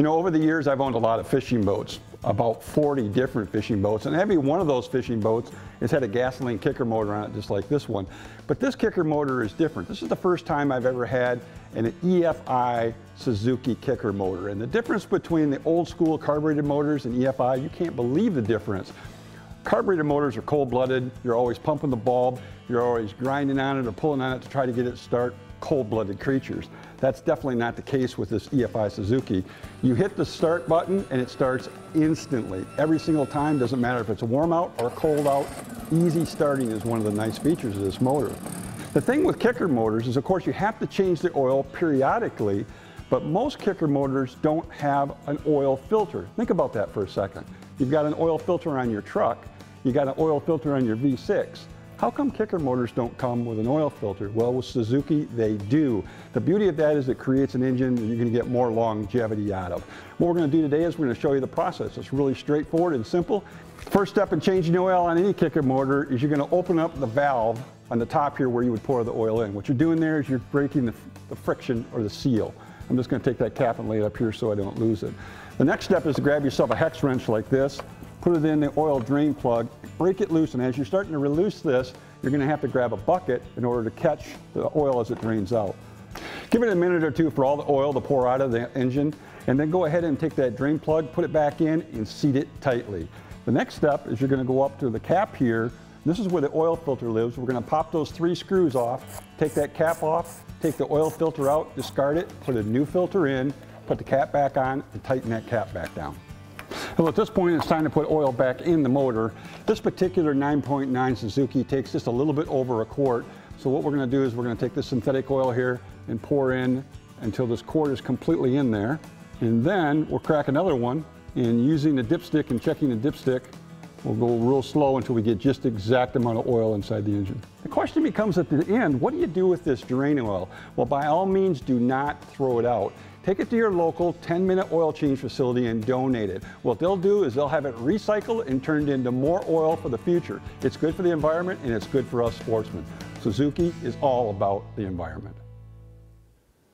You know, over the years I've owned a lot of fishing boats, about 40 different fishing boats, and every one of those fishing boats has had a gasoline kicker motor on it, just like this one. But this kicker motor is different. This is the first time I've ever had an EFI Suzuki kicker motor. And the difference between the old school carbureted motors and EFI, you can't believe the difference. Carburetor motors are cold-blooded. You're always pumping the bulb. You're always grinding on it or pulling on it to try to get it to start. Cold-blooded creatures. That's definitely not the case with this EFI Suzuki. You hit the start button and it starts instantly. Every single time, doesn't matter if it's a warm out or cold out, easy starting is one of the nice features of this motor. The thing with kicker motors is, of course, you have to change the oil periodically, but most kicker motors don't have an oil filter. Think about that for a second. You've got an oil filter on your truck, you got an oil filter on your V6. How come kicker motors don't come with an oil filter? Well, with Suzuki, they do. The beauty of that is it creates an engine that you're going to get more longevity out of. What we're going to do today is we're going to show you the process. It's really straightforward and simple. First step in changing oil on any kicker motor is you're going to open up the valve on the top here where you would pour the oil in. What you're doing there is you're breaking the friction or the seal. I'm just going to take that cap and lay it up here so I don't lose it. The next step is to grab yourself a hex wrench like this, put it in the oil drain plug, break it loose, and as you're starting to release this, you're going to have to grab a bucket in order to catch the oil as it drains out. Give it a minute or two for all the oil to pour out of the engine, and then go ahead and take that drain plug, put it back in, and seat it tightly. The next step is you're going to go up to the cap here. This is where the oil filter lives. We're going to pop those three screws off, take that cap off, take the oil filter out, discard it, put a new filter in, put the cap back on, and tighten that cap back down. Well, at this point, it's time to put oil back in the motor. This particular 9.9 Suzuki takes just a little bit over a quart. So what we're going to do is we're going to take this synthetic oil here and pour in until this quart is completely in there. And then we'll crack another one, and using the dipstick and checking the dipstick, we'll go real slow until we get just the exact amount of oil inside the engine. The question becomes at the end, what do you do with this drain oil? Well, by all means, do not throw it out. Take it to your local 10-minute oil change facility and donate it. What they'll do is they'll have it recycled and turned into more oil for the future. It's good for the environment and it's good for us sportsmen. Suzuki is all about the environment.